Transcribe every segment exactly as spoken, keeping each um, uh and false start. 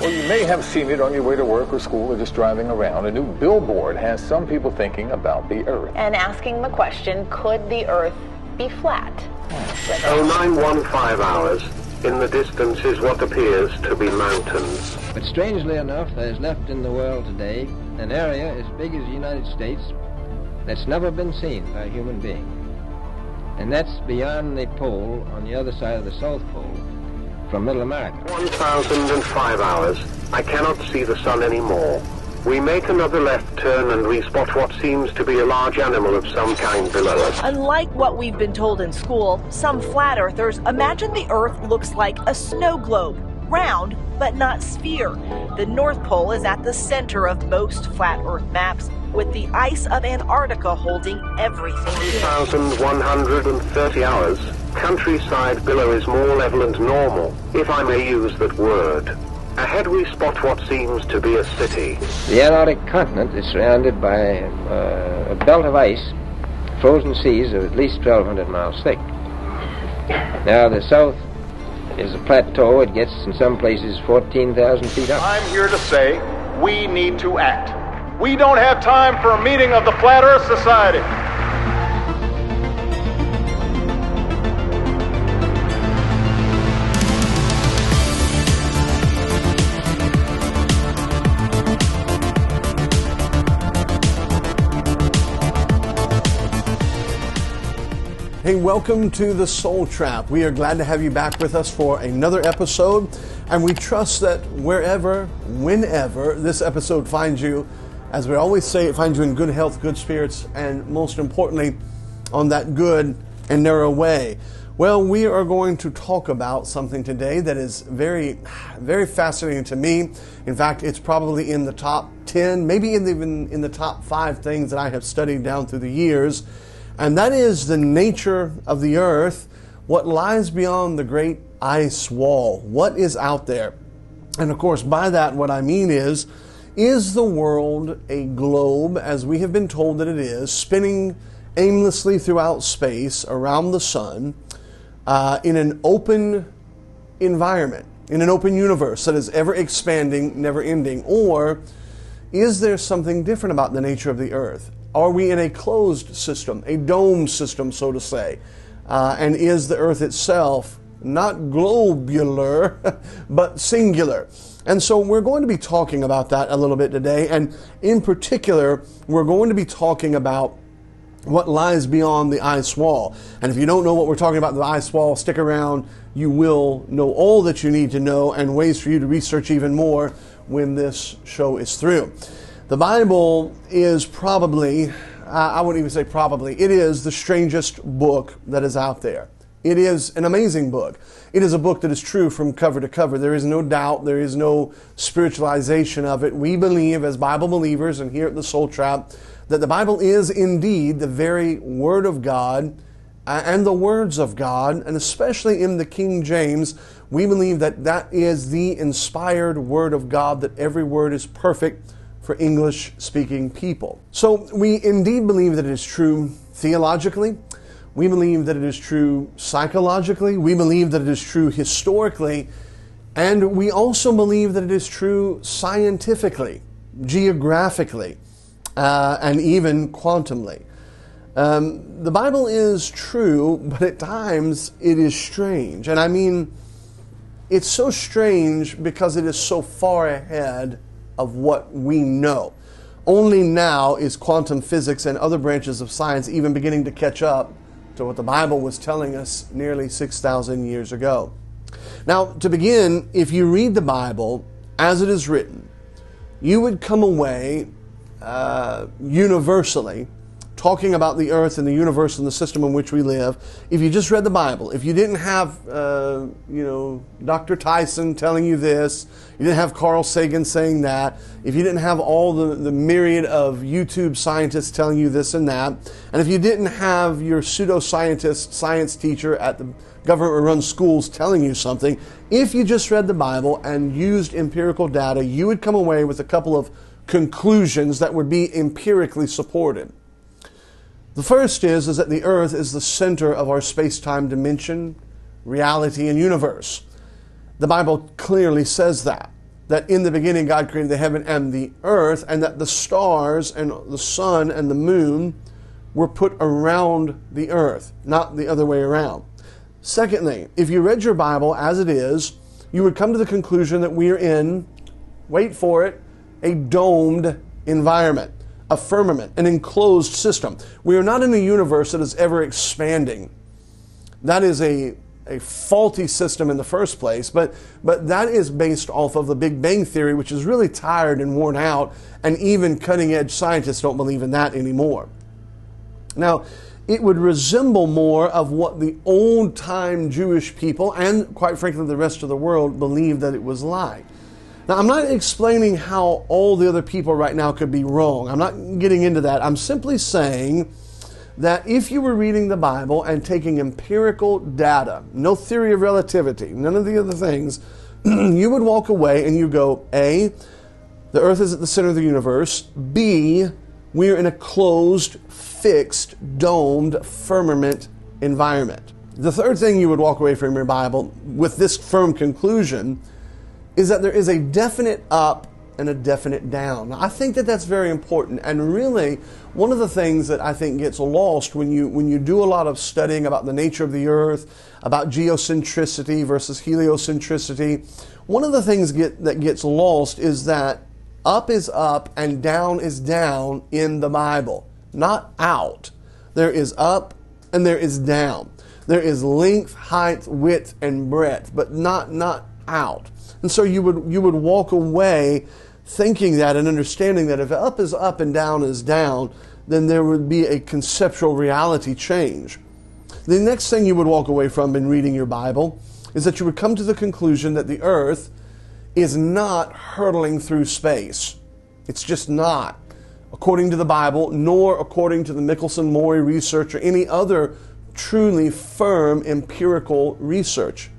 Well, you may have seen it on your way to work or school or just driving around. A new billboard has some people thinking about the Earth. And asking the question, could the Earth be flat? Oh, nine one five hours. In the distance is what appears to be mountains. But strangely enough, there is left in the world today an area as big as the United States that's never been seen by a human being. And that's beyond the pole on the other side of the South Pole from Middle America. one thousand five hours. I cannot see the sun anymore. We make another left turn and we spot what seems to be a large animal of some kind below us. Unlike what we've been told in school, some flat earthers imagine the Earth looks like a snow globe, round but not sphere. The North Pole is at the center of most flat Earth maps, with the ice of Antarctica holding everything. one thousand one hundred thirty hours. Countryside below is more level and normal, if I may use that word. Ahead we spot what seems to be a city. The Antarctic continent is surrounded by uh, a belt of ice, frozen seas of at least twelve hundred miles thick. Now the south is a plateau. It gets in some places fourteen thousand feet up. I'm here to say we need to act. We don't have time for a meeting of the Flat Earth Society. Hey, welcome to The Soul Trap. We are glad to have you back with us for another episode, and we trust that wherever, whenever this episode finds you, as we always say, it finds you in good health, good spirits, and most importantly, on that good and narrow way. Well, we are going to talk about something today that is very, very fascinating to me. In fact, it's probably in the top ten, maybe even in the top five things that I have studied down through the years. And that is the nature of the Earth, what lies beyond the great ice wall, what is out there. And of course, by that, what I mean is, is the world a globe, as we have been told that it is, spinning aimlessly throughout space around the sun uh, in an open environment, in an open universe that is ever expanding, never ending? Or is there something different about the nature of the Earth? Are we in a closed system, a dome system, so to say? Uh, and is the Earth itself not globular, but singular? And so we're going to be talking about that a little bit today. And in particular, we're going to be talking about what lies beyond the ice wall. And if you don't know what we're talking about, the ice wall, stick around. You will know all that you need to know and ways for you to research even more when this show is through. The Bible is probably, uh, I wouldn't even say probably, it is the strangest book that is out there. It is an amazing book. It is a book that is true from cover to cover. There is no doubt, there is no spiritualization of it. We believe as Bible believers and here at The Soul Trap that the Bible is indeed the very Word of God and the words of God, and especially in the King James, we believe that that is the inspired Word of God, that every word is perfect for English-speaking people. So we indeed believe that it is true theologically. We believe that it is true psychologically. We believe that it is true historically. And we also believe that it is true scientifically, geographically, uh, and even quantumly. Um, the Bible is true, but at times it is strange. And I mean, it's so strange because it is so far ahead of what we know. Only now is quantum physics and other branches of science even beginning to catch up to what the Bible was telling us nearly six thousand years ago. Now, to begin, if you read the Bible as it is written, you would come away uh, universally talking about the Earth and the universe and the system in which we live. If you just read the Bible, if you didn't have, uh, you know, Doctor Tyson telling you this, you didn't have Carl Sagan saying that, if you didn't have all the, the myriad of YouTube scientists telling you this and that, and if you didn't have your pseudoscientist science teacher at the government-run schools telling you something, if you just read the Bible and used empirical data, you would come away with a couple of conclusions that would be empirically supported. The first is, is that the Earth is the center of our space-time dimension, reality, and universe. The Bible clearly says that. that in the beginning God created the heaven and the earth, and that the stars and the sun and the moon were put around the earth, not the other way around. Secondly, if you read your Bible as it is, you would come to the conclusion that we are in, wait for it, a domed environment, a firmament, an enclosed system. We are not in a universe that is ever expanding. That is a, a faulty system in the first place, but, but that is based off of the Big Bang Theory, which is really tired and worn out, and even cutting-edge scientists don't believe in that anymore. Now, it would resemble more of what the old-time Jewish people, and quite frankly the rest of the world, believed that it was like. Now, I'm not explaining how all the other people right now could be wrong. I'm not getting into that. I'm simply saying that if you were reading the Bible and taking empirical data, no theory of relativity, none of the other things, you would walk away and you go, A, the earth is at the center of the universe. B, we are in a closed, fixed, domed firmament environment. The third thing you would walk away from your Bible with this firm conclusion is that there is a definite up and a definite down. Now, I think that that's very important, and really one of the things that I think gets lost when you when you do a lot of studying about the nature of the earth, about geocentricity versus heliocentricity, one of the things get, that gets lost is that up is up and down is down in the Bible, not out. There is up and there is down. There is length, height, width, and breadth, but not not out. And so you would you would walk away thinking that and understanding that if up is up and down is down, then there would be a conceptual reality change. The next thing you would walk away from in reading your Bible is that you would come to the conclusion that the earth is not hurtling through space. It's just not, according to the Bible, nor according to the Michelson-Morey research or any other truly firm empirical research.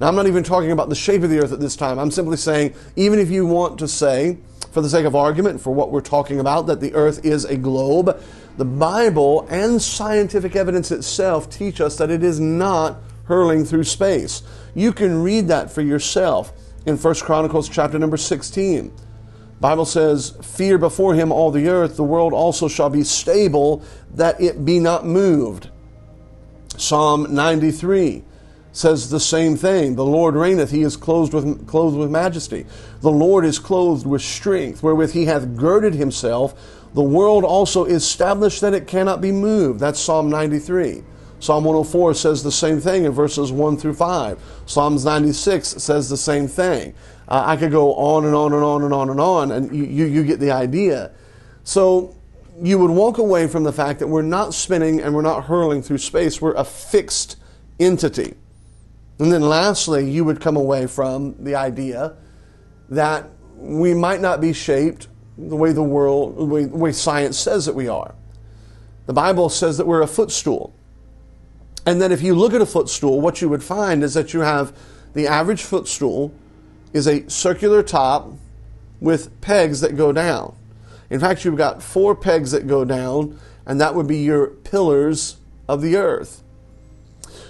Now, I'm not even talking about the shape of the earth at this time. I'm simply saying, even if you want to say, for the sake of argument, for what we're talking about, that the earth is a globe, the Bible and scientific evidence itself teach us that it is not hurling through space. You can read that for yourself in First Chronicles chapter number sixteen. The Bible says, "Fear before him all the earth, the world also shall be stable, that it be not moved." Psalm ninety-three says the same thing. The Lord reigneth, he is clothed with, clothed with majesty. The Lord is clothed with strength, wherewith he hath girded himself. The world also is established that it cannot be moved. That's Psalm ninety-three. Psalm one oh four says the same thing in verses one through five. Psalms ninety-six says the same thing. Uh, I could go on and on and on and on and on, and you, you, you get the idea. So you would walk away from the fact that we're not spinning and we're not hurling through space. We're a fixed entity. And then lastly, you would come away from the idea that we might not be shaped the way the world, the way, the way science says that we are. The Bible says that we're a footstool. And that if you look at a footstool, what you would find is that you have the average footstool is a circular top with pegs that go down. In fact, you've got four pegs that go down, and that would be your pillars of the earth.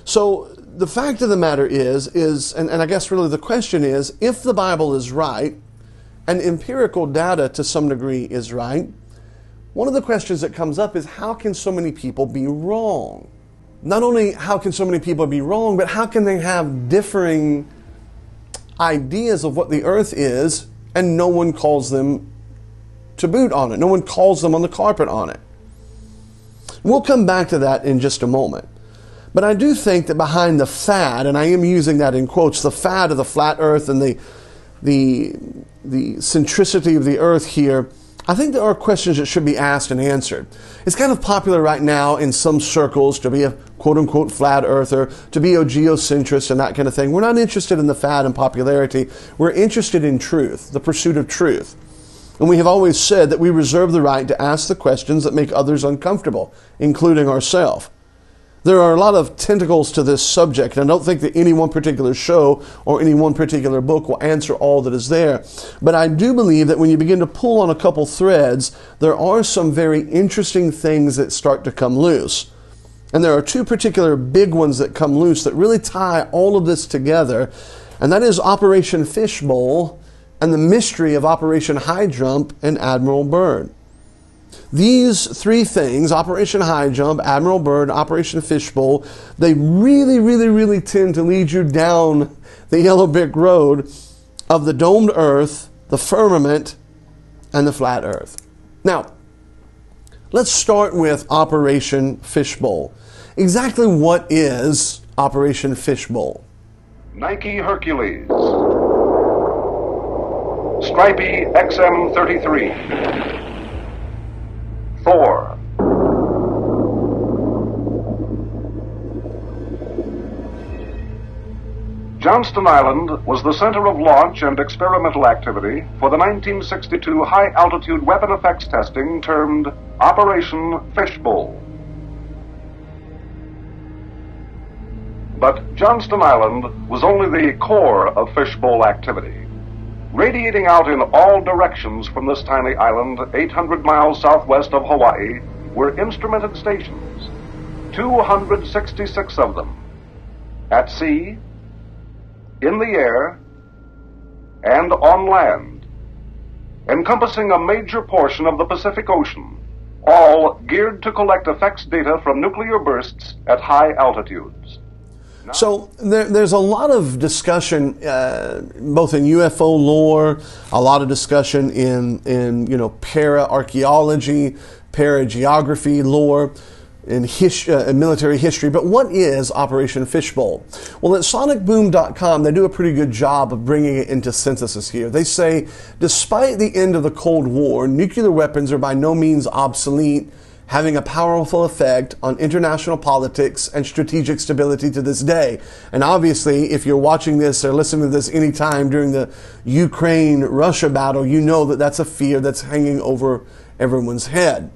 So the fact of the matter is, is and, and I guess really the question is, if the Bible is right, and empirical data to some degree is right, one of the questions that comes up is, how can so many people be wrong? Not only how can so many people be wrong, but how can they have differing ideas of what the earth is, and no one calls them to boot on it? No one calls them on the carpet on it. We'll come back to that in just a moment. But I do think that behind the fad, and I am using that in quotes, the fad of the flat earth and the, the, the centricity of the earth here, I think there are questions that should be asked and answered. It's kind of popular right now in some circles to be a quote-unquote flat earther, to be a geocentrist and that kind of thing. We're not interested in the fad and popularity. We're interested in truth, the pursuit of truth. And we have always said that we reserve the right to ask the questions that make others uncomfortable, including ourselves. There are a lot of tentacles to this subject, and I don't think that any one particular show or any one particular book will answer all that is there. But I do believe that when you begin to pull on a couple threads, there are some very interesting things that start to come loose. And there are two particular big ones that come loose that really tie all of this together, and that is Operation Fishbowl and the mystery of Operation Highjump and Admiral Byrd. These three things, Operation Highjump, Admiral Byrd, Operation Fishbowl, they really, really, really tend to lead you down the yellow brick road of the domed earth, the firmament, and the flat earth. Now, let's start with Operation Fishbowl. Exactly what is Operation Fishbowl? Nike Hercules, Stripey X M thirty-three, Thor, Johnston Island was the center of launch and experimental activity for the nineteen sixty-two high-altitude weapon effects testing termed Operation Fishbowl. But Johnston Island was only the core of Fishbowl activity. Radiating out in all directions from this tiny island eight hundred miles southwest of Hawaii were instrumented stations, two hundred sixty-six of them, at sea, in the air, and on land, encompassing a major portion of the Pacific Ocean, all geared to collect effects data from nuclear bursts at high altitudes. So there, there's a lot of discussion, uh, both in U F O lore, a lot of discussion in, in you know, para-archaeology, para-geography lore, in, his, uh, in military history. But what is Operation Fishbowl? Well, at sonic boom dot com, they do a pretty good job of bringing it into synthesis here. They say, despite the end of the Cold War, nuclear weapons are by no means obsolete, having a powerful effect on international politics and strategic stability to this day. And obviously, if you're watching this or listening to this anytime during the Ukraine-Russia battle, you know that that's a fear that's hanging over everyone's head.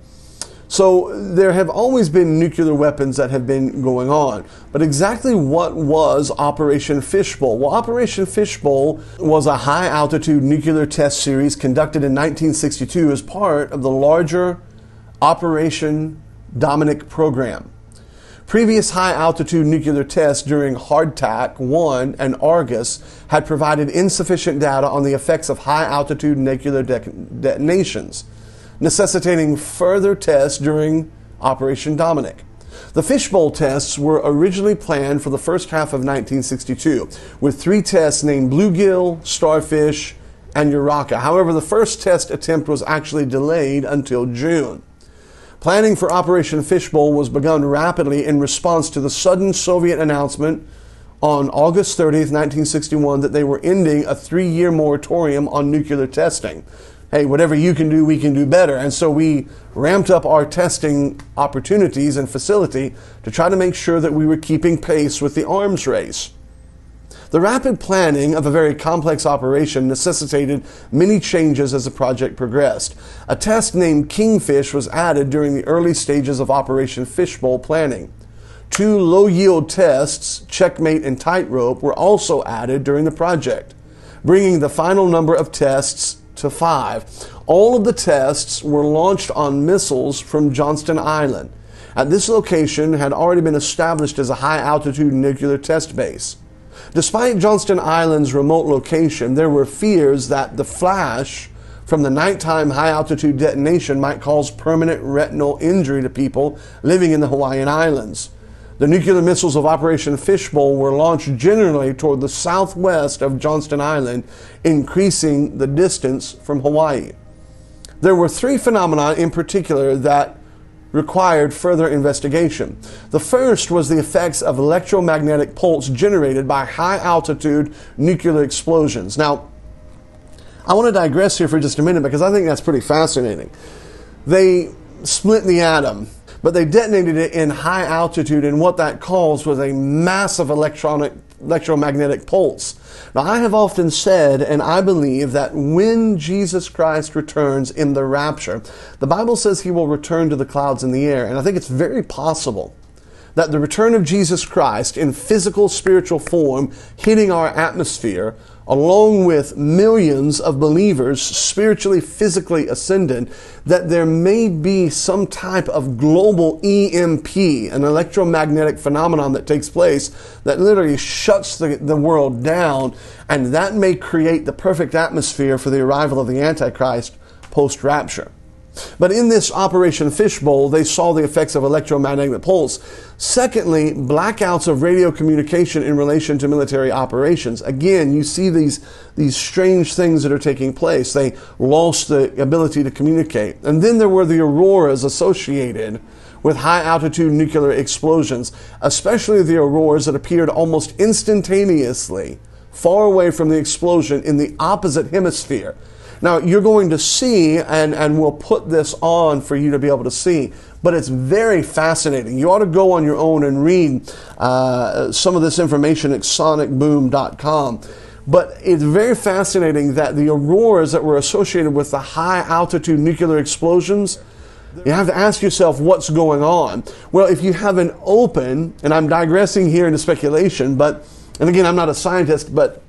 So there have always been nuclear weapons that have been going on. But exactly what was Operation Fishbowl? Well, Operation Fishbowl was a high-altitude nuclear test series conducted in nineteen sixty-two as part of the larger Operation Dominic program. Previous high-altitude nuclear tests during Hardtack one and Argus had provided insufficient data on the effects of high-altitude nuclear detonations, necessitating further tests during Operation Dominic. The Fishbowl tests were originally planned for the first half of nineteen sixty-two, with three tests named Bluegill, Starfish, and Uraka. However, the first test attempt was actually delayed until June. Planning for Operation Fishbowl was begun rapidly in response to the sudden Soviet announcement on August thirtieth, nineteen sixty-one, that they were ending a three-year moratorium on nuclear testing. Hey, whatever you can do, we can do better. And so we ramped up our testing opportunities and facility to try to make sure that we were keeping pace with the arms race. The rapid planning of a very complex operation necessitated many changes as the project progressed. A test named Kingfish was added during the early stages of Operation Fishbowl planning. Two low-yield tests, Checkmate and Tightrope, were also added during the project, bringing the final number of tests to five. All of the tests were launched on missiles from Johnston Island. At this location had already been established as a high-altitude nuclear test base. Despite Johnston Island's remote location, there were fears that the flash from the nighttime high-altitude detonation might cause permanent retinal injury to people living in the Hawaiian Islands. The nuclear missiles of Operation Fishbowl were launched generally toward the southwest of Johnston Island, increasing the distance from Hawaii. There were three phenomena in particular that required further investigation. The first was the effects of electromagnetic pulse generated by high-altitude nuclear explosions. Now, I want to digress here for just a minute because I think that's pretty fascinating. They split the atom, but they detonated it in high altitude, and what that caused was a massive electronic, electromagnetic pulse. Now, I have often said, and I believe, that when Jesus Christ returns in the rapture, the Bible says he will return to the clouds in the air, and I think it's very possible that the return of Jesus Christ in physical, spiritual form hitting our atmosphere along with millions of believers, spiritually, physically ascended, that there may be some type of global E M P, an electromagnetic phenomenon that takes place that literally shuts the, the world down, and that may create the perfect atmosphere for the arrival of the Antichrist post-rapture. But in this Operation Fishbowl, they saw the effects of electromagnetic pulse. Secondly, blackouts of radio communication in relation to military operations. Again, you see these, these strange things that are taking place. They lost the ability to communicate. And then there were the auroras associated with high-altitude nuclear explosions, especially the auroras that appeared almost instantaneously far away from the explosion in the opposite hemisphere. Now, you're going to see, and, and we'll put this on for you to be able to see, but it's very fascinating. You ought to go on your own and read uh, some of this information at sonic boom dot com. But it's very fascinating that the auroras that were associated with the high-altitude nuclear explosions, you have to ask yourself what's going on. Well, if you have an open, and I'm digressing here into speculation, but, and again, I'm not a scientist, but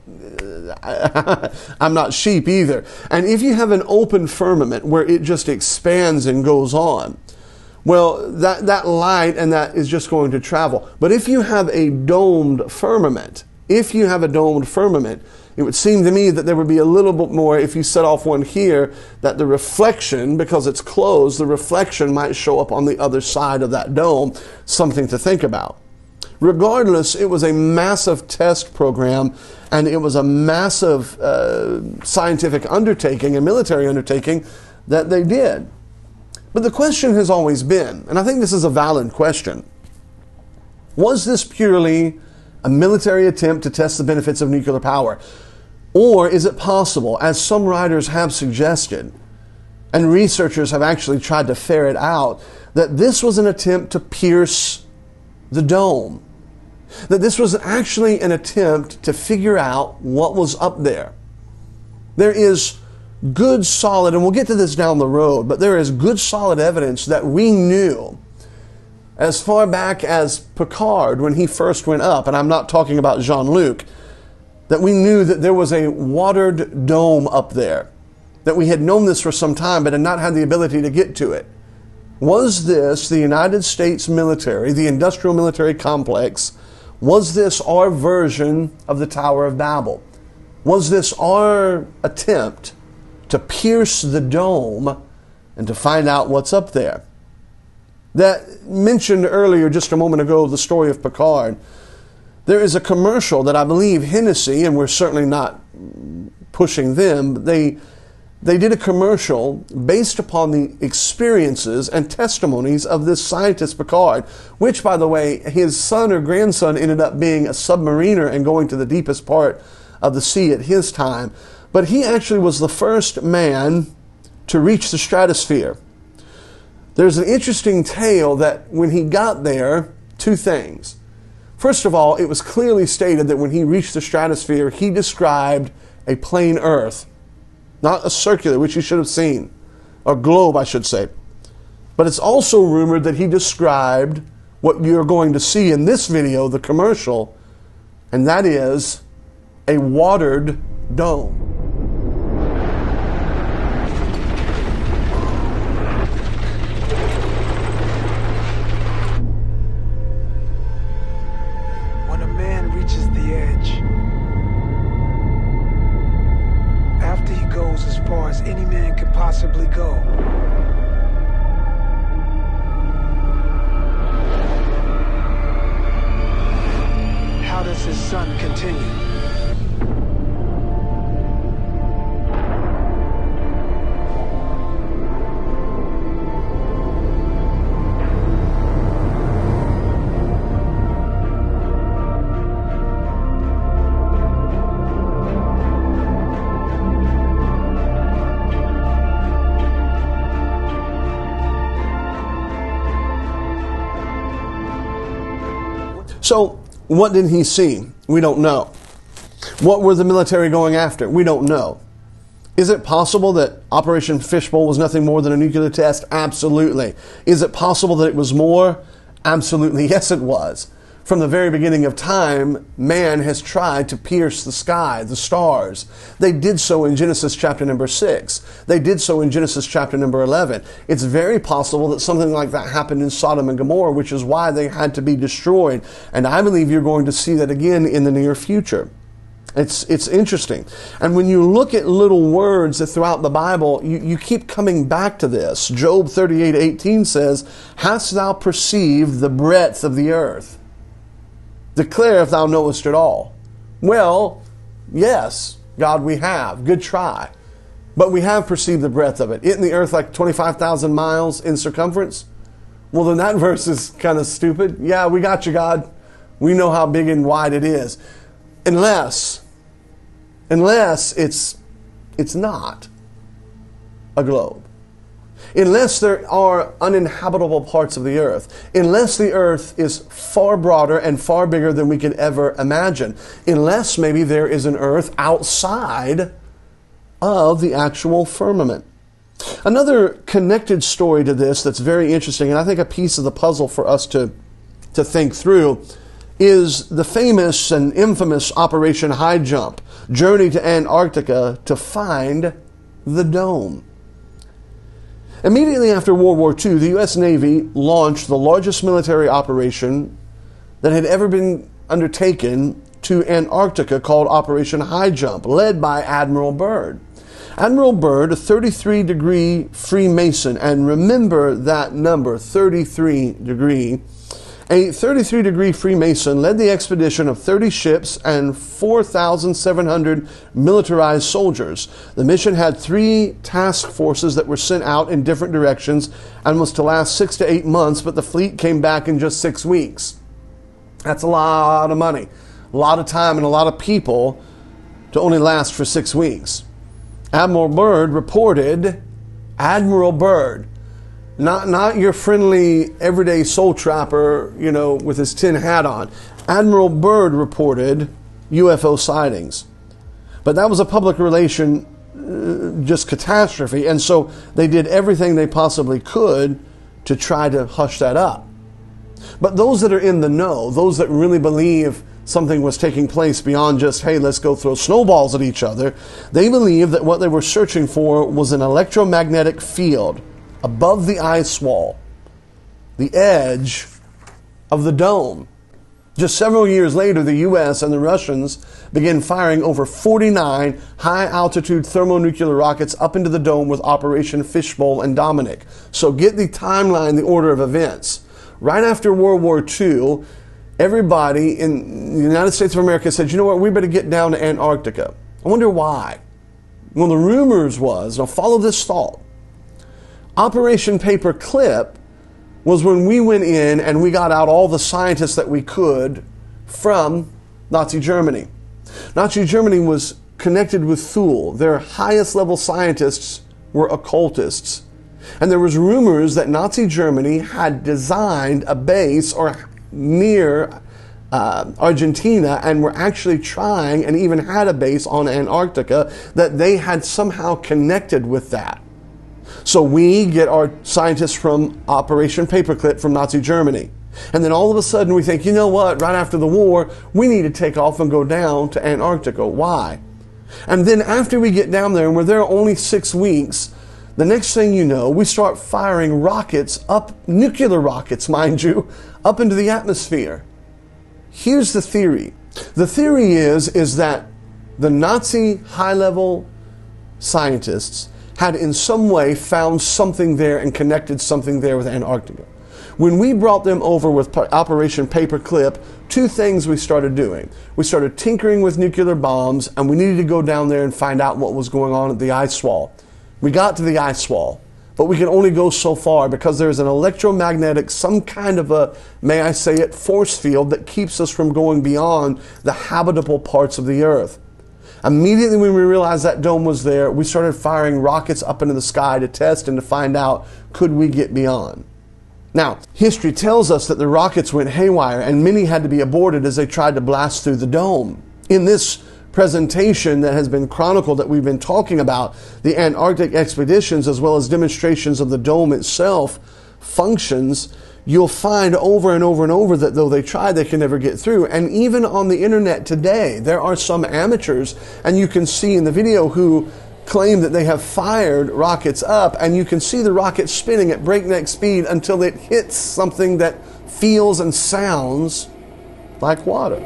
I'm not sheep either. And if you have an open firmament where it just expands and goes on, well, that, that light and that is just going to travel. But if you have a domed firmament, if you have a domed firmament, it would seem to me that there would be a little bit more, if you set off one here, that the reflection, because it's closed, the reflection might show up on the other side of that dome. Something to think about. Regardless, it was a massive test program, and it was a massive uh, scientific undertaking, a military undertaking, that they did. But the question has always been, and I think this is a valid question, was this purely a military attempt to test the benefits of nuclear power? Or is it possible, as some writers have suggested, and researchers have actually tried to ferret out, that this was an attempt to pierce the dome? That this was actually an attempt to figure out what was up there. There is good solid, and we'll get to this down the road, but there is good solid evidence that we knew as far back as Picard when he first went up, and I'm not talking about Jean-Luc, that we knew that there was a watered dome up there, that we had known this for some time but had not had the ability to get to it. Was this the United States military, the industrial military complex, was this our version of the Tower of Babel? Was this our attempt to pierce the dome and to find out what's up there? That mentioned earlier, just a moment ago, the story of Picard. There is a commercial that I believe Hennessy, and we're certainly not pushing them, but they... They did a commercial based upon the experiences and testimonies of this scientist Picard, which, by the way, his son or grandson ended up being a submariner and going to the deepest part of the sea at his time. But he actually was the first man to reach the stratosphere. There's an interesting tale that when he got there, two things. First of all, it was clearly stated that when he reached the stratosphere, he described a plain Earth. Not a circular, which you should have seen, or globe, I should say. But it's also rumored that he described what you're going to see in this video, the commercial, and that is a watered dome. So, what did he see? We don't know. What were the military going after? We don't know. Is it possible that Operation Fishbowl was nothing more than a nuclear test? Absolutely. Is it possible that it was more? Absolutely, yes it was. From the very beginning of time, man has tried to pierce the sky, the stars. They did so in Genesis chapter number six. They did so in Genesis chapter number eleven. It's very possible that something like that happened in Sodom and Gomorrah, which is why they had to be destroyed. And I believe you're going to see that again in the near future. It's, it's interesting. And when you look at little words throughout the Bible, you, you keep coming back to this. Job thirty-eight eighteen says, "Hast thou perceived the breadth of the earth? Declare if thou knowest it all." Well, yes, God, we have. Good try. But we have perceived the breadth of it. Isn't the earth like twenty-five thousand miles in circumference? Well, then that verse is kind of stupid. Yeah, we got you, God. We know how big and wide it is. Unless, unless it's, it's not a globe. Unless there are uninhabitable parts of the earth. Unless the earth is far broader and far bigger than we could ever imagine. Unless maybe there is an earth outside of the actual firmament. Another connected story to this that's very interesting, and I think a piece of the puzzle for us to, to think through, is the famous and infamous Operation Highjump, journey to Antarctica to find the dome. Immediately after World War Two, the U S Navy launched the largest military operation that had ever been undertaken to Antarctica, called Operation Highjump, led by Admiral Byrd. Admiral Byrd, a thirty-three degree Freemason, and remember that number, thirty-three degree, a thirty-three degree Freemason led the expedition of thirty ships and four thousand seven hundred militarized soldiers. The mission had three task forces that were sent out in different directions and was to last six to eight months, but the fleet came back in just six weeks. That's a lot of money, a lot of time, and a lot of people to only last for six weeks. Admiral Byrd reported, Admiral Byrd, Not, not your friendly, everyday soul trapper, you know, with his tin hat on. Admiral Byrd reported U F O sightings. But that was a public relation uh, just catastrophe, and so they did everything they possibly could to try to hush that up. But those that are in the know, those that really believe something was taking place beyond just, hey, let's go throw snowballs at each other, they believe that what they were searching for was an electromagnetic field above the ice wall, the edge of the dome. Just several years later, the U S and the Russians began firing over forty-nine high-altitude thermonuclear rockets up into the dome with Operation Fishbowl and Dominic. So get the timeline, the order of events. Right after World War Two, everybody in the United States of America said, you know what, we better get down to Antarctica. I wonder why. Well, the rumors was, now follow this thought, Operation Paperclip was when we went in and we got out all the scientists that we could from Nazi Germany. Nazi Germany was connected with Thule. Their highest level scientists were occultists. And there was rumors that Nazi Germany had designed a base or near uh, Argentina and were actually trying and even had a base on Antarctica, that they had somehow connected with that. So we get our scientists from Operation Paperclip from Nazi Germany. And then all of a sudden we think, you know what, right after the war, we need to take off and go down to Antarctica. Why? And then after we get down there and we're there only six weeks, the next thing you know, we start firing rockets up, nuclear rockets, mind you, up into the atmosphere. Here's the theory. The theory is, is that the Nazi high-level scientists had in some way found something there and connected something there with Antarctica. When we brought them over with Operation Paperclip, two things we started doing. We started tinkering with nuclear bombs, and we needed to go down there and find out what was going on at the ice wall. We got to the ice wall, but we could only go so far because there's an electromagnetic, some kind of a, may I say it, force field that keeps us from going beyond the habitable parts of the earth. Immediately when we realized that dome was there, we started firing rockets up into the sky to test and to find out, could we get beyond? Now, history tells us that the rockets went haywire and many had to be aborted as they tried to blast through the dome. In this presentation that has been chronicled that we've been talking about, the Antarctic expeditions as well as demonstrations of the dome itself functions you'll find over and over and over that though they try, they can never get through. And even on the internet today, there are some amateurs, and you can see in the video, who claim that they have fired rockets up, and you can see the rocket spinning at breakneck speed until it hits something that feels and sounds like water.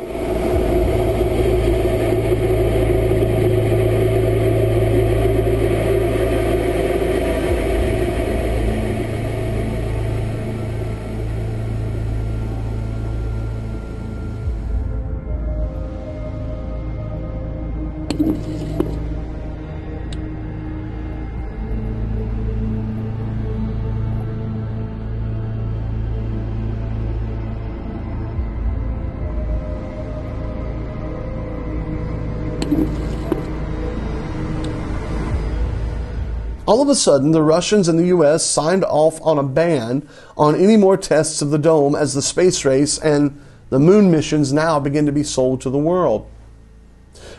All of a sudden, the Russians and the U S signed off on a ban on any more tests of the dome as the space race and the moon missions now begin to be sold to the world.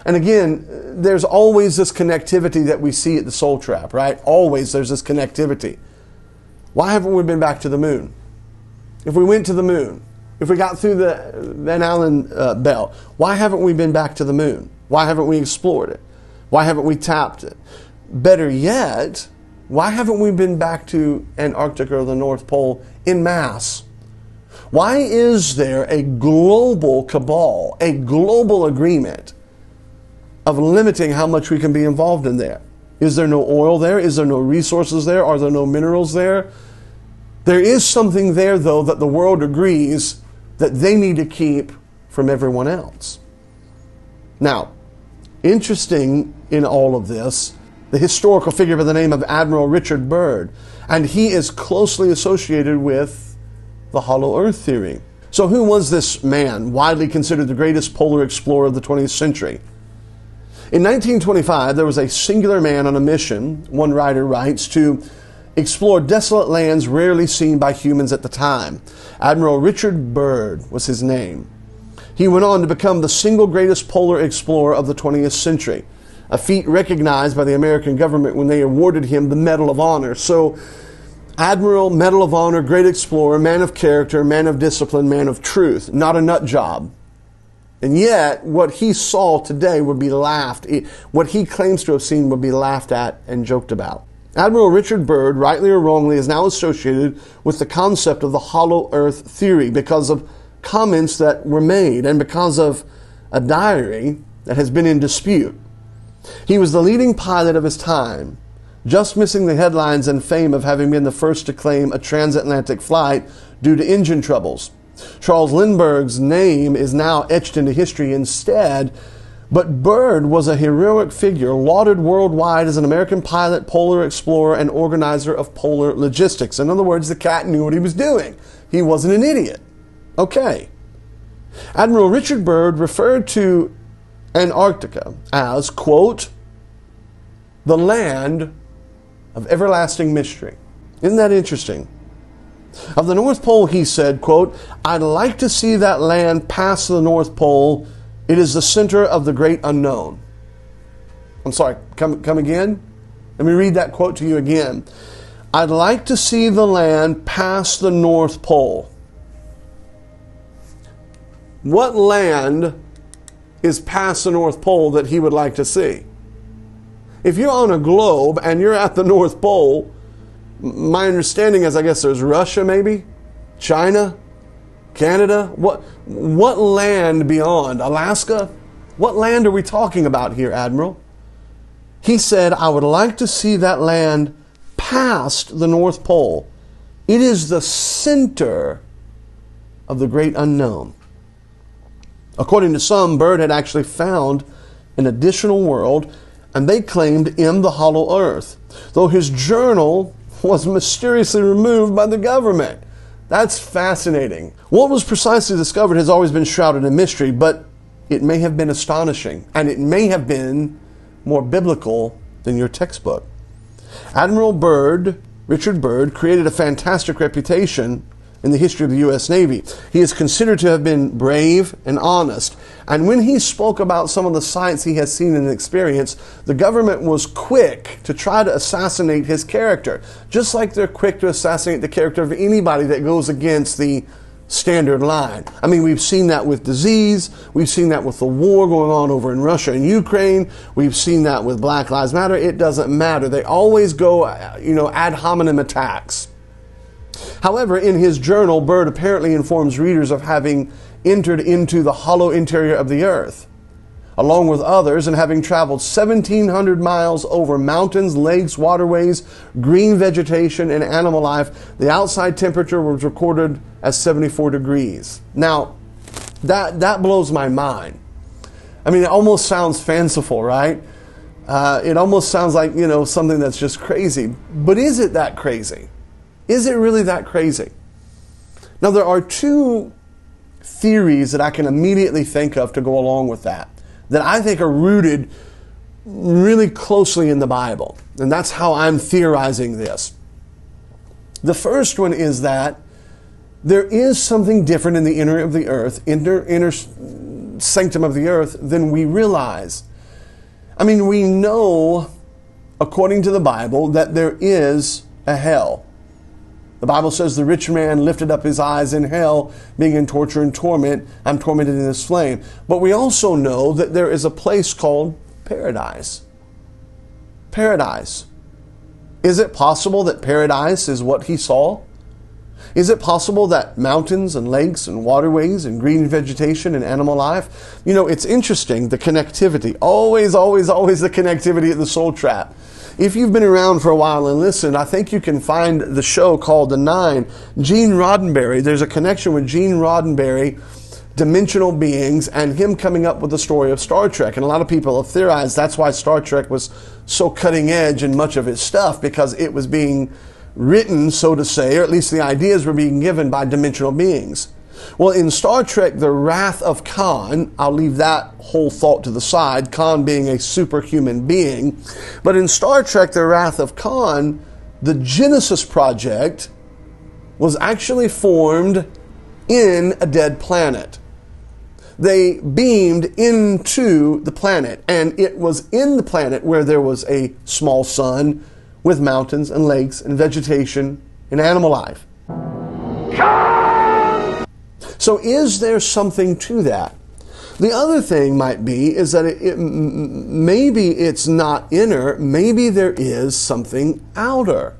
And again, there's always this connectivity that we see at the Soul Trap, right? Always there's this connectivity. Why haven't we been back to the moon? If we went to the moon, if we got through the Van Allen uh, belt, why haven't we been back to the moon? Why haven't we explored it? Why haven't we tapped it? Better yet, why haven't we been back to Antarctica or the North Pole in mass? Why is there a global cabal, a global agreement of limiting how much we can be involved in there? Is there no oil there? Is there no resources there? Are there no minerals there? There is something there, though, that the world agrees that they need to keep from everyone else. Now, interesting in all of this, the historical figure by the name of Admiral Richard Byrd, and he is closely associated with the Hollow Earth theory. So who was this man, widely considered the greatest polar explorer of the twentieth century? In nineteen twenty-five, there was a singular man on a mission, one writer writes, to explore desolate lands rarely seen by humans at the time. Admiral Richard Byrd was his name. He went on to become the single greatest polar explorer of the twentieth century. A feat recognized by the American government when they awarded him the Medal of Honor. So, Admiral, Medal of Honor, great explorer, man of character, man of discipline, man of truth. Not a nut job. And yet, what he saw today would be laughed. What he claims to have seen would be laughed at and joked about. Admiral Richard Byrd, rightly or wrongly, is now associated with the concept of the Hollow Earth theory because of comments that were made and because of a diary that has been in dispute. He was the leading pilot of his time, just missing the headlines and fame of having been the first to claim a transatlantic flight due to engine troubles. Charles Lindbergh's name is now etched into history instead, but Byrd was a heroic figure, lauded worldwide as an American pilot, polar explorer, and organizer of polar logistics. In other words, the cat knew what he was doing. He wasn't an idiot. Okay. Admiral Richard Byrd referred to Antarctica as, quote, the land of everlasting mystery. Isn't that interesting? Of the North Pole, he said, quote, I'd like to see that land past the North Pole. It is the center of the great unknown. I'm sorry, come, come again? Let me read that quote to you again. I'd like to see the land past the North Pole. What land is past the North Pole that he would like to see? If you're on a globe and you're at the North Pole, my understanding is, I guess there's Russia maybe, China, Canada. What, what land beyond? Alaska? What land are we talking about here, Admiral? He said, I would like to see that land past the North Pole. It is the center of the great unknown. According to some, Byrd had actually found an additional world, and they claimed in the Hollow Earth, though his journal was mysteriously removed by the government. That's fascinating. What was precisely discovered has always been shrouded in mystery, but it may have been astonishing, and it may have been more biblical than your textbook. Admiral Byrd, Richard Byrd, created a fantastic reputation in the history of the U S Navy. He is considered to have been brave and honest. And when he spoke about some of the science he had seen and experienced, the government was quick to try to assassinate his character, just like they're quick to assassinate the character of anybody that goes against the standard line. I mean, we've seen that with disease. We've seen that with the war going on over in Russia and Ukraine. We've seen that with Black Lives Matter. It doesn't matter. They always go, you know, ad hominem attacks. However, in his journal, Byrd apparently informs readers of having entered into the hollow interior of the earth, along with others, and having traveled seventeen hundred miles over mountains, lakes, waterways, green vegetation, and animal life. The outside temperature was recorded as seventy-four degrees. Now, that, that blows my mind. I mean, it almost sounds fanciful, right? Uh, it almost sounds like, you know, something that's just crazy. But is it that crazy? Is it really that crazy? Now, there are two theories that I can immediately think of to go along with that, that I think are rooted really closely in the Bible. And that's how I'm theorizing this. The first one is that there is something different in the inner of the earth, inner, inner sanctum of the earth, than we realize. I mean, we know, according to the Bible, that there is a hell. The Bible says the rich man lifted up his eyes in hell, being in torture and torment. I'm tormented in this flame. But we also know that there is a place called paradise. Paradise. Is it possible that paradise is what he saw? Is it possible that mountains and lakes and waterways and green vegetation and animal life? You know, it's interesting, the connectivity. Always, always, always the connectivity at the Soul Trap. If you've been around for a while and listened, I think you can find the show called The Nine. Gene Roddenberry, there's a connection with Gene Roddenberry, dimensional beings, and him coming up with the story of Star Trek. And a lot of people have theorized that's why Star Trek was so cutting edge in much of his stuff, because it was being written, so to say, or at least the ideas were being given by dimensional beings. Well, in Star Trek, the Wrath of Khan, I'll leave that whole thought to the side, Khan being a superhuman being. But in Star Trek, the Wrath of Khan, the Genesis Project was actually formed in a dead planet. They beamed into the planet, and it was in the planet where there was a small sun with mountains and lakes and vegetation and animal life. So is there something to that? The other thing might be is that it, it, maybe it's not inner, maybe there is something outer.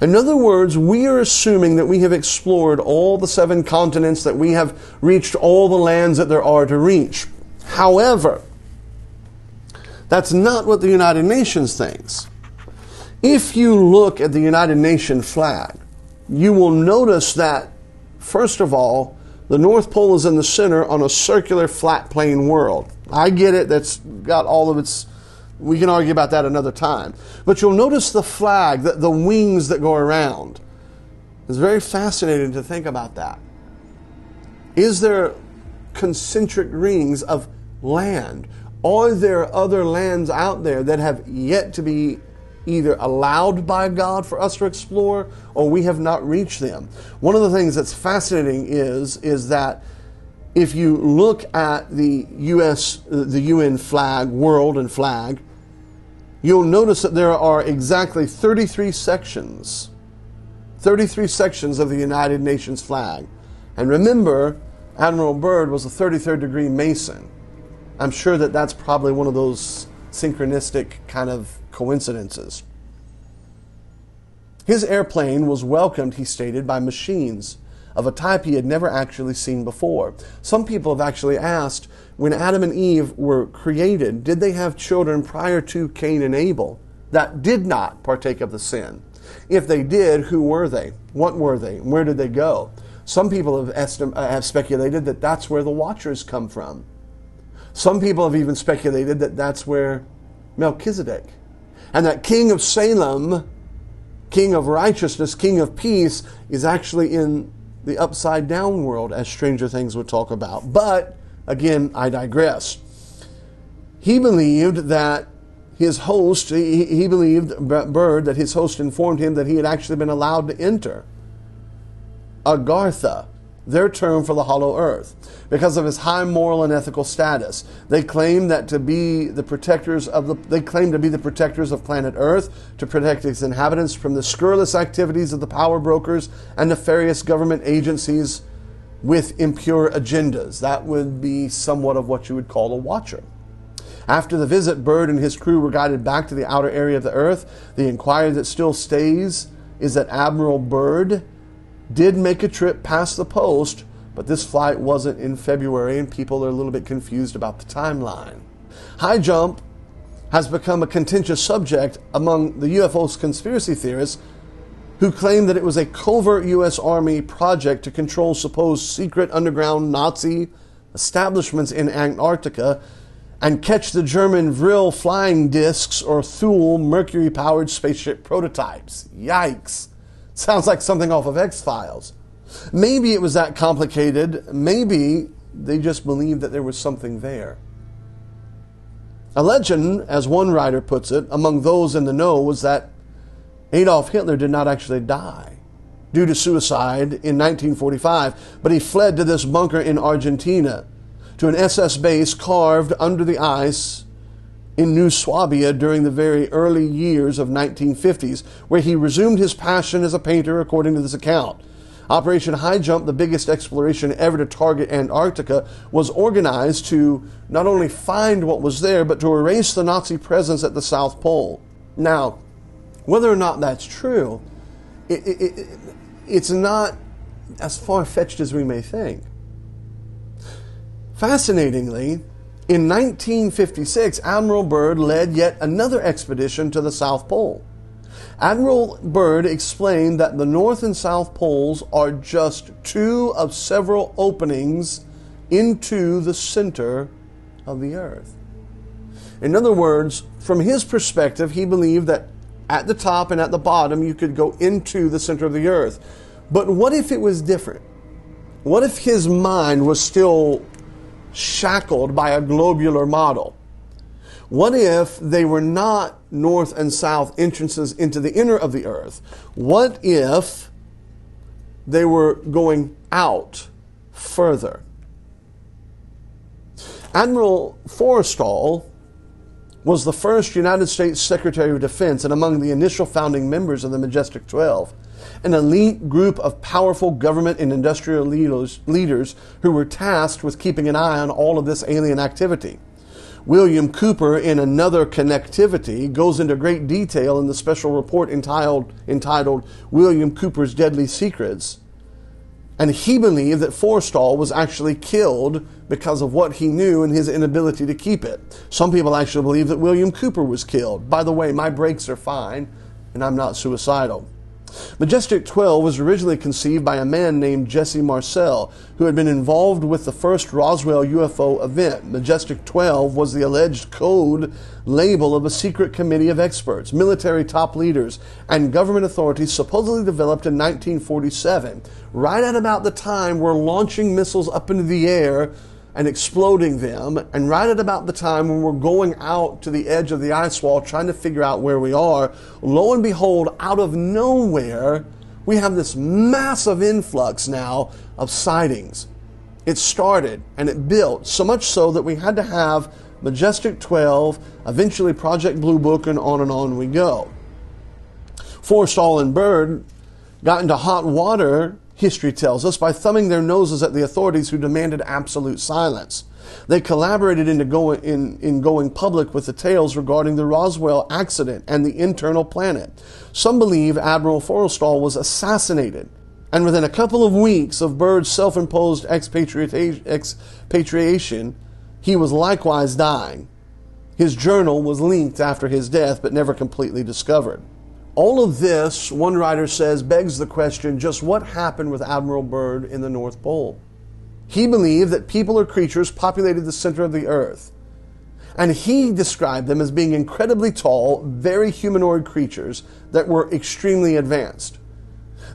In other words, we are assuming that we have explored all the seven continents, that we have reached all the lands that there are to reach. However, that's not what the United Nations thinks. If you look at the United Nations flag, you will notice that, first of all, the North Pole is in the center on a circular flat plane world. I get it, that's got all of its, we can argue about that another time. But you'll notice the flag, the, the wings that go around. It's very fascinating to think about that. Is there concentric rings of land? Are there other lands out there that have yet to be either allowed by God for us to explore, or we have not reached them? One of the things that's fascinating is, is that if you look at the U S, the U N flag, world and flag, you'll notice that there are exactly thirty-three sections, thirty-three sections of the United Nations flag. And remember, Admiral Byrd was a thirty-third degree Mason. I'm sure that that's probably one of those synchronistic kind of coincidences. His airplane was welcomed, he stated, by machines of a type he had never actually seen before. Some people have actually asked, when Adam and Eve were created, did they have children prior to Cain and Abel that did not partake of the sin? If they did, who were they? What were they? Where did they go? Some people have, estim- have speculated that that's where the Watchers come from. Some people have even speculated that that's where Melchizedek, and that King of Salem, King of Righteousness, King of Peace, is actually in the upside down world, as Stranger Things would talk about. But, again, I digress. He believed that his host, he, he believed, Byrd, that his host informed him that he had actually been allowed to enter Agartha, their term for the Hollow Earth, because of his high moral and ethical status. They claim that to be the protectors of the they claim to be the protectors of planet Earth, to protect its inhabitants from the scurrilous activities of the power brokers and nefarious government agencies with impure agendas. That would be somewhat of what you would call a watcher. After the visit, Byrd and his crew were guided back to the outer area of the Earth. The inquiry that still stays is that Admiral Byrd did make a trip past the post, but this flight wasn't in February, and people are a little bit confused about the timeline. High Jump has become a contentious subject among the U F O conspiracy theorists, who claim that it was a covert U S Army project to control supposed secret underground Nazi establishments in Antarctica and catch the German Vril flying discs or Thule mercury-powered spaceship prototypes. Yikes. Sounds like something off of X-Files. Maybe it was that complicated. Maybe they just believed that there was something there. A legend, as one writer puts it, among those in the know was that Adolf Hitler did not actually die due to suicide in nineteen forty-five, but he fled to this bunker in Argentina, to an S S base carved under the ice in New Swabia during the very early years of nineteen fifties, where he resumed his passion as a painter, according to this account. Operation Highjump, the biggest exploration ever to target Antarctica, was organized to not only find what was there, but to erase the Nazi presence at the South Pole. Now, whether or not that's true, it, it, it, it's not as far-fetched as we may think. Fascinatingly, in nineteen fifty-six, Admiral Byrd led yet another expedition to the South Pole. Admiral Byrd explained that the North and South Poles are just two of several openings into the center of the Earth. In other words, from his perspective, he believed that at the top and at the bottom you could go into the center of the Earth. But what if it was different? What if his mind was still shackled by a globular model? What if they were not north and south entrances into the inner of the Earth? What if they were going out further? Admiral Forrestal was the first United States Secretary of Defense and among the initial founding members of the Majestic twelve, an elite group of powerful government and industrial leaders, leaders who were tasked with keeping an eye on all of this alien activity. William Cooper, in another connectivity, goes into great detail in the special report entitled, entitled William Cooper's Deadly Secrets, and he believed that Forrestal was actually killed because of what he knew and his inability to keep it. Some people actually believe that William Cooper was killed. By the way, my brakes are fine, and I'm not suicidal. Majestic twelve was originally conceived by a man named Jesse Marcel, who had been involved with the first Roswell U F O event. Majestic twelve was the alleged code label of a secret committee of experts, military top leaders, and government authorities supposedly developed in nineteen forty-seven, right at about the time we're launching missiles up into the air and exploding them, and right at about the time when we're going out to the edge of the ice wall trying to figure out where we are, lo and behold, out of nowhere, we have this massive influx now of sightings. It started and it built, so much so that we had to have Majestic twelve, eventually Project Blue Book, and on and on we go. Forrestal and Byrd got into hot water, history tells us, by thumbing their noses at the authorities who demanded absolute silence. They collaborated into going, in, in going public with the tales regarding the Roswell accident and the internal planet. Some believe Admiral Forrestal was assassinated, and within a couple of weeks of Byrd's self-imposed expatriation, expatriation, he was likewise dying. His journal was linked after his death, but never completely discovered. All of this, one writer says, begs the question, just what happened with Admiral Byrd in the North Pole? He believed that people or creatures populated the center of the Earth, and he described them as being incredibly tall, very humanoid creatures that were extremely advanced.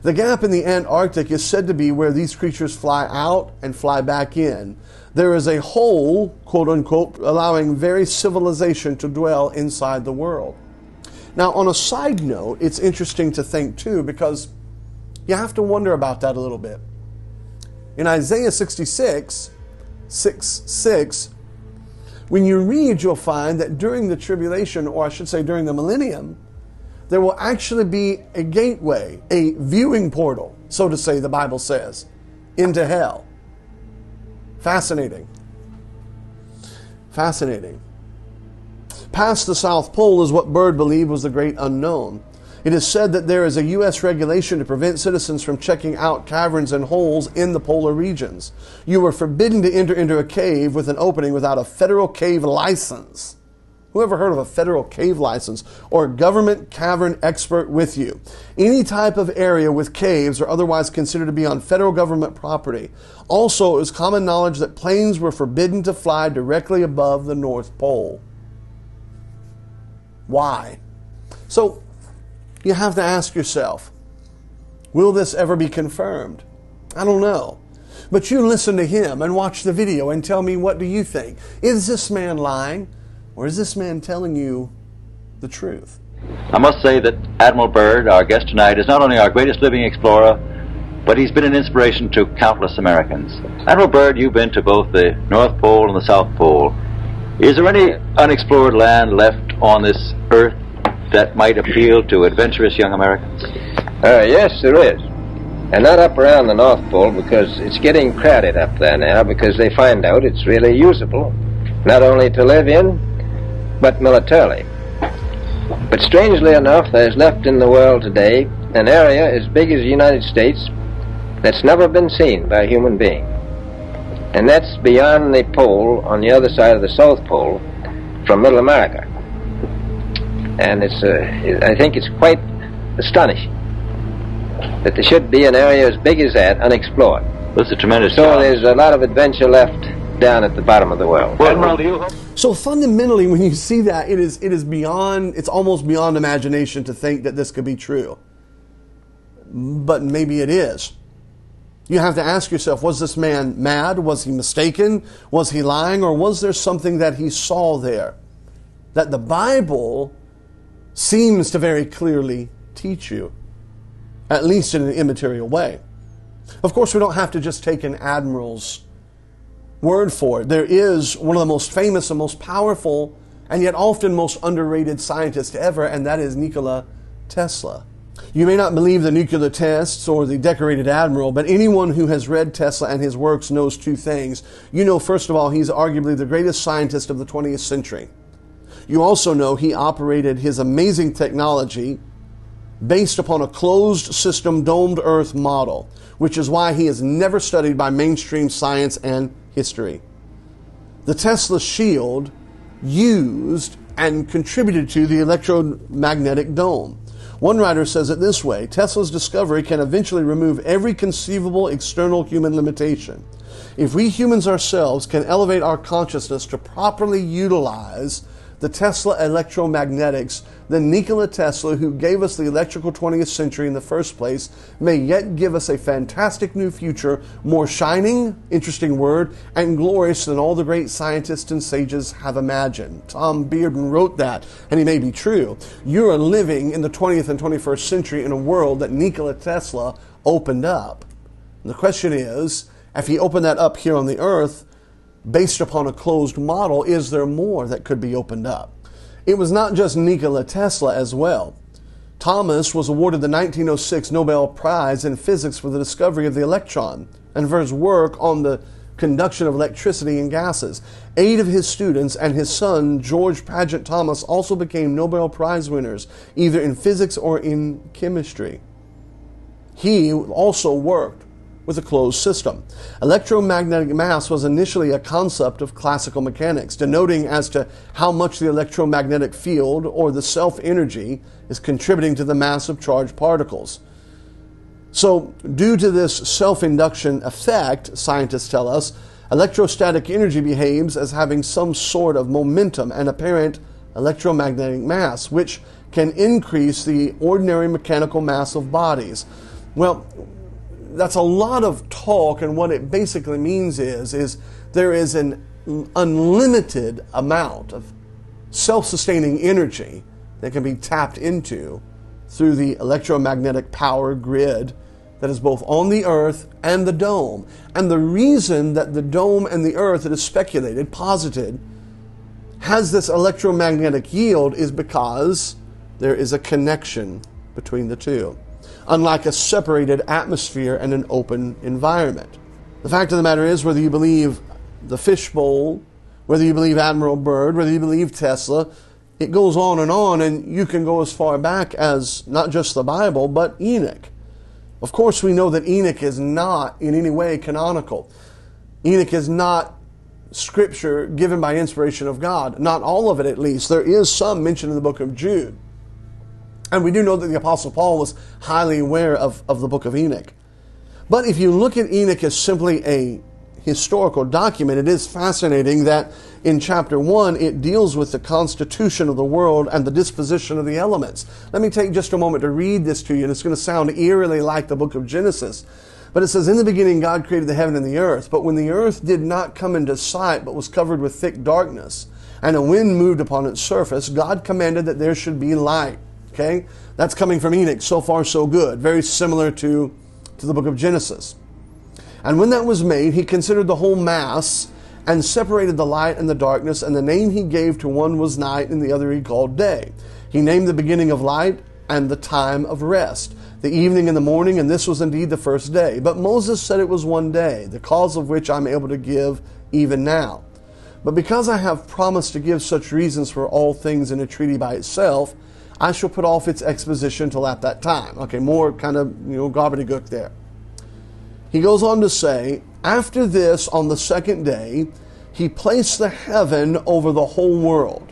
The gap in the Antarctic is said to be where these creatures fly out and fly back in. There is a hole, quote unquote, allowing very civilization to dwell inside the world. Now, on a side note, it's interesting to think, too, because You have to wonder about that a little bit. In Isaiah sixty-six, six six, when you read, you'll find that during the tribulation, or I should say during the millennium, there will actually be a gateway, a viewing portal, so to say, the Bible says, into hell. Fascinating. Fascinating. Past the South Pole is what Byrd believed was the great unknown. It is said that there is a U S regulation to prevent citizens from checking out caverns and holes in the polar regions. You were forbidden to enter into a cave with an opening without a federal cave license. Who ever heard of a federal cave license or a government cavern expert with you? Any type of area with caves are otherwise considered to be on federal government property. Also, it was common knowledge that planes were forbidden to fly directly above the North Pole. Why? So, you have to ask yourself, will this ever be confirmed? I don't know. But you listen to him and watch the video and tell me, what do you think? Is this man lying? Or is this man telling you the truth? I must say that Admiral Byrd, our guest tonight, is not only our greatest living explorer, but he's been an inspiration to countless Americans. Admiral Byrd, you've been to both the North Pole and the South Pole. Is there any unexplored land left on this earth that might appeal to adventurous young Americans? Uh, yes, there is. And not up around the North Pole, because it's getting crowded up there now, because they find out it's really usable, not only to live in, but militarily. But strangely enough, there's left in the world today an area as big as the United States that's never been seen by a human being. And that's beyond the pole, on the other side of the South Pole, from Middle America. And it's, uh, I think it's quite astonishing that there should be an area as big as that unexplored. That's a tremendous So job. There's a lot of adventure left down at the bottom of the world. Well, so fundamentally, when you see that, it is it is beyond, it's almost beyond imagination to think that this could be true. But maybe it is. You have to ask yourself, was this man mad? Was he mistaken? Was he lying? Or was there something that he saw there that the Bible seems to very clearly teach you, at least in an immaterial way? Of course, we don't have to just take an admiral's word for it. There is one of the most famous and most powerful and yet often most underrated scientists ever, and that is Nikola Tesla. You may not believe the nuclear tests or the decorated admiral, but anyone who has read Tesla and his works knows two things. You know, first of all, he's arguably the greatest scientist of the twentieth century. You also know he operated his amazing technology based upon a closed system domed earth model, which is why he is never studied by mainstream science and history. The Tesla shield used and contributed to the electromagnetic dome. One writer says it this way: Tesla's discovery can eventually remove every conceivable external human limitation. If we humans ourselves can elevate our consciousness to properly utilize the Tesla electromagnetics, then Nikola Tesla, who gave us the electrical twentieth century in the first place, may yet give us a fantastic new future, more shining, interesting word, and glorious than all the great scientists and sages have imagined. Tom Bearden wrote that, and he may be true. You are living in the twentieth and twenty-first century in a world that Nikola Tesla opened up. And the question is, if he opened that up here on the earth, based upon a closed model, is there more that could be opened up? It was not just Nikola Tesla as well. Thomas was awarded the nineteen oh six Nobel Prize in Physics for the discovery of the electron and for his work on the conduction of electricity and gases. Eight of his students and his son, George Paget Thomson, also became Nobel Prize winners, either in physics or in chemistry. He also worked with a closed system. Electromagnetic mass was initially a concept of classical mechanics, denoting as to how much the electromagnetic field or the self-energy is contributing to the mass of charged particles. So, due to this self-induction effect, scientists tell us, electrostatic energy behaves as having some sort of momentum and apparent electromagnetic mass, which can increase the ordinary mechanical mass of bodies. Well, that's a lot of talk, and what it basically means is, is there is an unlimited amount of self-sustaining energy that can be tapped into through the electromagnetic power grid that is both on the Earth and the dome. And the reason that the dome and the Earth, it is speculated, posited, has this electromagnetic yield is because there is a connection between the two, unlike a separated atmosphere and an open environment. The fact of the matter is, whether you believe the fishbowl, whether you believe Admiral Byrd, whether you believe Tesla, it goes on and on, and you can go as far back as not just the Bible, but Enoch. Of course, we know that Enoch is not in any way canonical. Enoch is not scripture given by inspiration of God. Not all of it, at least. There is some mention in the book of Jude. And we do know that the Apostle Paul was highly aware of, of the book of Enoch. But if you look at Enoch as simply a historical document, it is fascinating that in chapter one, it deals with the constitution of the world and the disposition of the elements. Let me take just a moment to read this to you, and it's going to sound eerily like the book of Genesis. But it says, "In the beginning God created the heaven and the earth, but when the earth did not come into sight, but was covered with thick darkness, and a wind moved upon its surface, God commanded that there should be light." Okay? That's coming from Enoch. So far, so good. Very similar to, to the book of Genesis. "And when that was made, he considered the whole mass and separated the light and the darkness, and the name he gave to one was night, and the other he called day. He named the beginning of light and the time of rest, the evening and the morning, and this was indeed the first day. But Moses said it was one day, the cause of which I am able to give even now. But because I have promised to give such reasons for all things in a treaty by itself, I shall put off its exposition till at that time." Okay, more kind of, you know, gobbledygook there. He goes on to say, "After this, on the second day, he placed the heaven over the whole world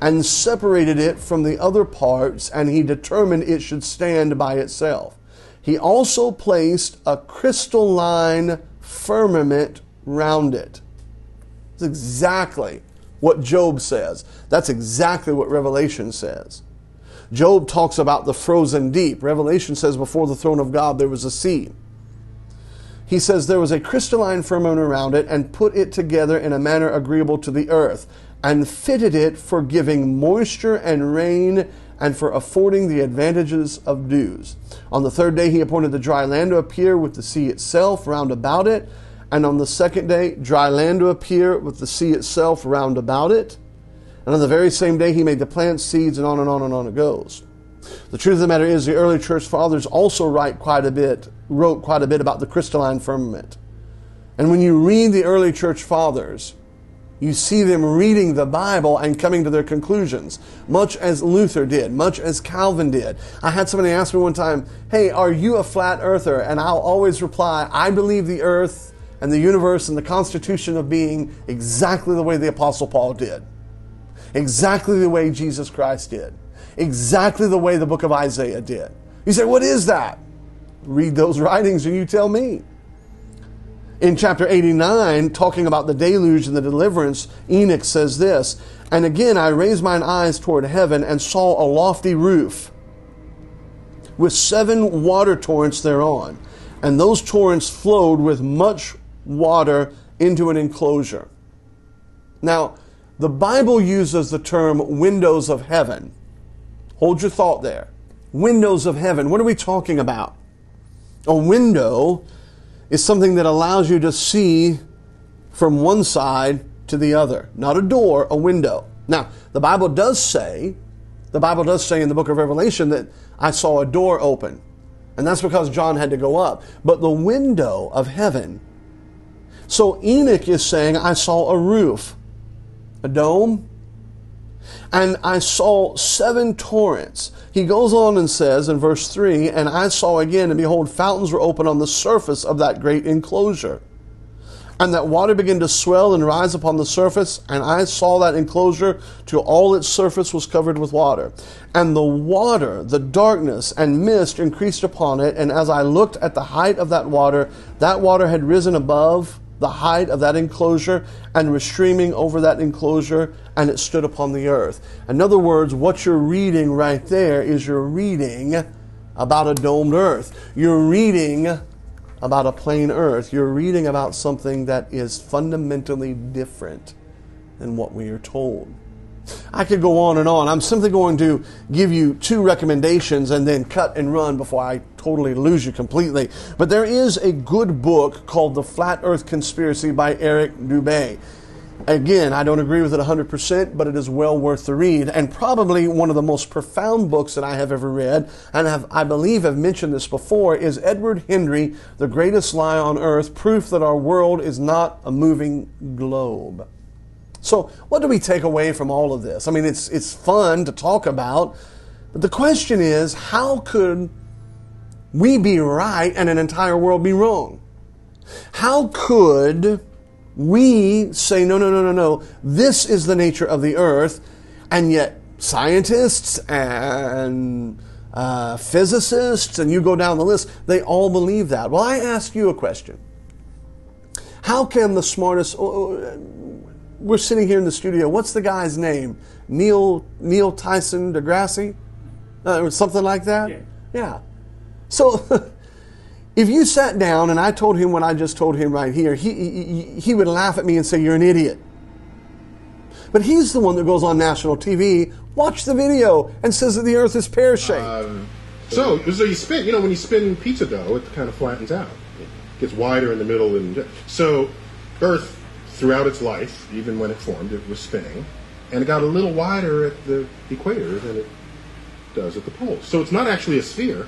and separated it from the other parts, and he determined it should stand by itself. He also placed a crystalline firmament round it." That's exactly what Job says. That's exactly what Revelation says. Job talks about the frozen deep. Revelation says before the throne of God there was a sea. He says there was a crystalline firmament around it, and put it together in a manner agreeable to the earth, and fitted it for giving moisture and rain, and for affording the advantages of dews. On the third day he appointed the dry land to appear with the sea itself round about it, and on the second day dry land to appear with the sea itself round about it, and on the very same day he made the plants, seeds, and on and on and on it goes. The truth of the matter is, the early church fathers also write quite a bit, wrote quite a bit about the crystalline firmament. And when you read the early church fathers, you see them reading the Bible and coming to their conclusions, much as Luther did, much as Calvin did. I had somebody ask me one time, "Hey, are you a flat earther?" And I'll always reply, "I believe the earth and the universe and the constitution of being exactly the way the Apostle Paul did, exactly the way Jesus Christ did, exactly the way the book of Isaiah did." You say, "What is that?" Read those writings and you tell me. In chapter eighty-nine, talking about the deluge and the deliverance, Enoch says this, "And again I raised mine eyes toward heaven, and saw a lofty roof with seven water torrents thereon. And those torrents flowed with much water into an enclosure." Now, the Bible uses the term windows of heaven. Hold your thought there. Windows of heaven. What are we talking about? A window is something that allows you to see from one side to the other. Not a door, a window. Now, the Bible does say, the Bible does say in the book of Revelation that I saw a door open. And that's because John had to go up. But the window of heaven. So Enoch is saying, I saw a roof, a dome, and I saw seven torrents. He goes on and says in verse three, "And I saw again, and behold, fountains were open on the surface of that great enclosure. And that water began to swell and rise upon the surface, and I saw that enclosure till all its surface was covered with water. And the water, the darkness, and mist increased upon it, and as I looked at the height of that water, that water had risen above the height of that enclosure, and was streaming over that enclosure, and it stood upon the earth." In other words, what you're reading right there is you're reading about a domed earth. You're reading about a plain earth. You're reading about something that is fundamentally different than what we are told. I could go on and on. I'm simply going to give you two recommendations and then cut and run before I totally lose you completely. But there is a good book called The Flat Earth Conspiracy by Eric Dubay. Again, I don't agree with it one hundred percent, but it is well worth the read, and probably one of the most profound books that I have ever read, and have, I believe I've mentioned this before, is Edward Hendry, The Greatest Lie on Earth, Proof That Our World Is Not a Moving Globe. So what do we take away from all of this? I mean, it's, it's fun to talk about, but the question is, how could we be right and an entire world be wrong? How could we say, no, no, no, no, no, this is the nature of the earth, and yet scientists and uh, physicists, and you go down the list, they all believe that. Well, I ask you a question. How can the smartest, oh, we're sitting here in the studio, what's the guy's name? Neil, Neil Tyson deGrasse? Uh, or something like that? Yeah. Yeah. So, if you sat down and I told him what I just told him right here, he, he, he would laugh at me and say, you're an idiot. But he's the one that goes on national T V, watch the video, and says that the earth is pear-shaped. Um, so, so you spin, you know, when you spin pizza dough, it kind of flattens out. It gets wider in the middle. And so earth, throughout its life, even when it formed, it was spinning. And it got a little wider at the equator than it does at the poles. So it's not actually a sphere.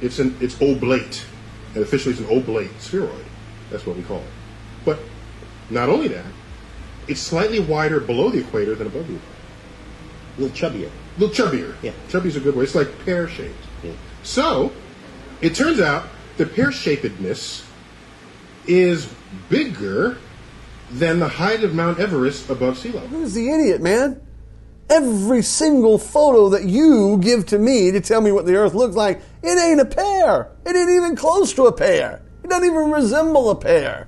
It's an it's oblate. And officially it's an oblate spheroid. That's what we call it. But not only that, it's slightly wider below the equator than above the equator. A little chubbier. A little chubbier. Yeah. Chubby's a good way. It's like pear-shaped. Yeah. So it turns out the pear-shapedness is bigger than the height of Mount Everest above sea level. Who's the idiot, man? Every single photo that you give to me to tell me what the earth looks like, it ain't a pear. It ain't even close to a pear. It doesn't even resemble a pear.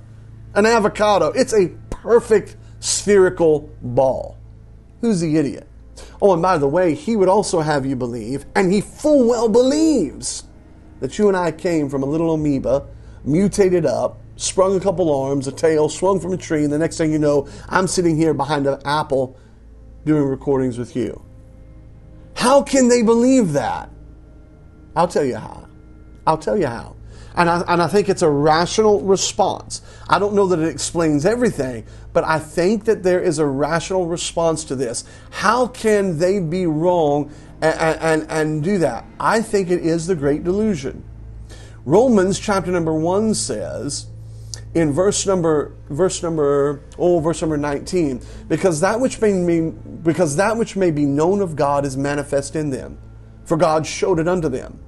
An avocado. It's a perfect spherical ball. Who's the idiot? Oh, and by the way, he would also have you believe, and he full well believes, that you and I came from a little amoeba, mutated up, sprung a couple arms, a tail, swung from a tree, and the next thing you know, I'm sitting here behind an apple doing recordings with you. How can they believe that? I'll tell you how. I'll tell you how. And I, and I think it's a rational response. I don't know that it explains everything, but I think that there is a rational response to this. How can they be wrong and, and, and do that? I think it is the great delusion. Romans chapter number one says, in verse number, verse number, oh, verse number nineteen, because that which may be, because that which may be known of God is manifest in them, for God showed it unto them.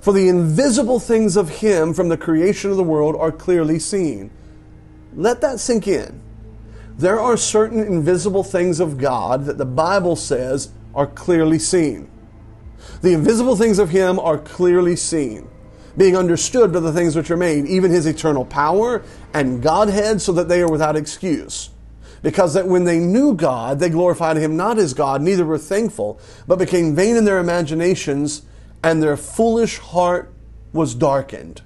For the invisible things of Him from the creation of the world are clearly seen. Let that sink in. There are certain invisible things of God that the Bible says are clearly seen. The invisible things of Him are clearly seen, being understood by the things which are made, even His eternal power and Godhead, so that they are without excuse. Because that when they knew God, they glorified Him not as God, neither were thankful, but became vain in their imaginations, and their foolish heart was darkened.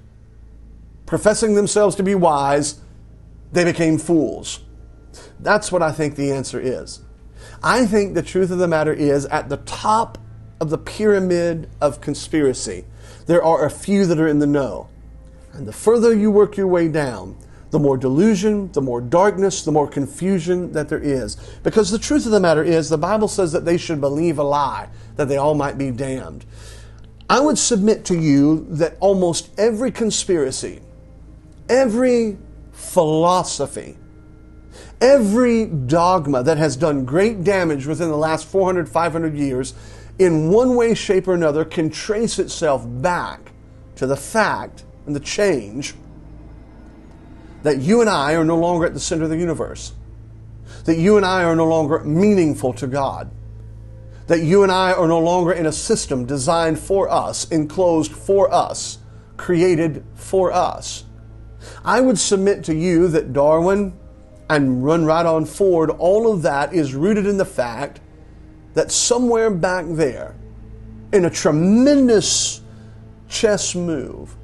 Professing themselves to be wise, they became fools. That's what I think the answer is. I think the truth of the matter is, at the top of the pyramid of conspiracy, there are a few that are in the know. And the further you work your way down, the more delusion, the more darkness, the more confusion that there is. Because the truth of the matter is, the Bible says that they should believe a lie, that they all might be damned. I would submit to you that almost every conspiracy, every philosophy, every dogma that has done great damage within the last four hundred, five hundred years, in one way, shape, or another, can trace itself back to the fact and the change that you and I are no longer at the center of the universe, that you and I are no longer meaningful to God, that you and I are no longer in a system designed for us, enclosed for us, created for us. I would submit to you that Darwin and run right on forward, all of that is rooted in the fact that somewhere back there, in a tremendous chess move,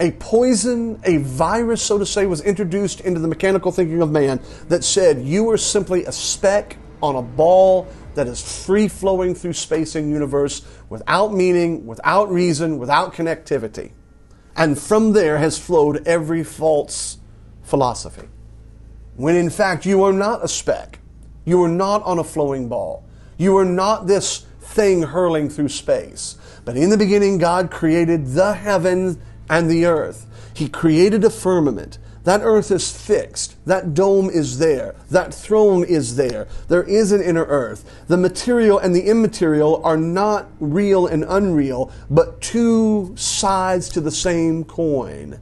a poison, a virus, so to say, was introduced into the mechanical thinking of man that said, you are simply a speck on a ball that is free-flowing through space and universe without meaning, without reason, without connectivity. And from there has flowed every false philosophy. When in fact you are not a speck. You are not on a flowing ball. You are not this thing hurling through space. But in the beginning, God created the heavens and the earth. He created a firmament. That earth is fixed. That dome is there. That throne is there. There is an inner earth. The material and the immaterial are not real and unreal, but two sides to the same coin.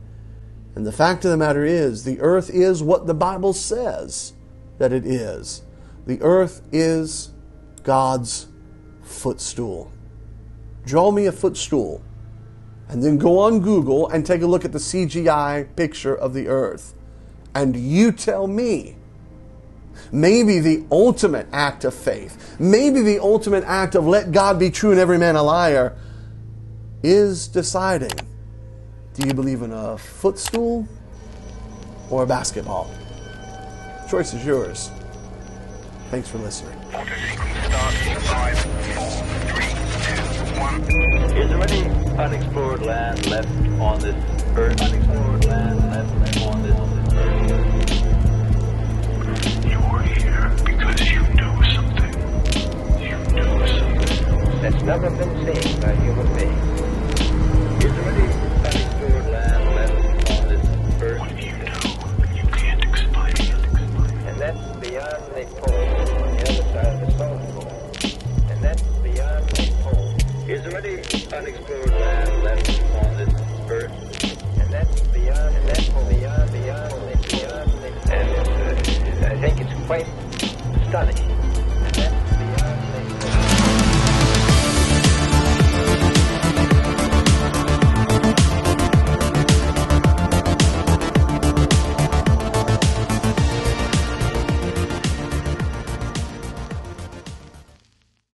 And the fact of the matter is, the earth is what the Bible says that it is. The earth is God's footstool. Draw me a footstool, and then go on Google and take a look at the C G I picture of the earth. And you tell me, maybe the ultimate act of faith, maybe the ultimate act of let God be true and every man a liar, is deciding, do you believe in a footstool or a basketball? The choice is yours. Thanks for listening. Auto sequence start in five, four, three, two, one. Is there any unexplored land left on this earth? Unexplored land left on this earth. You are here because you know something. You know something that's never been seen by human beings. Is there any unexplored land left on this earth? What you know, you can't explain it. And that's beyond the pole. And that's beyond the pole. Is there any unexplored land left on this earth? And that's beyond, and that's beyond, beyond, beyond, beyond. And uh, I think it's quite stunning.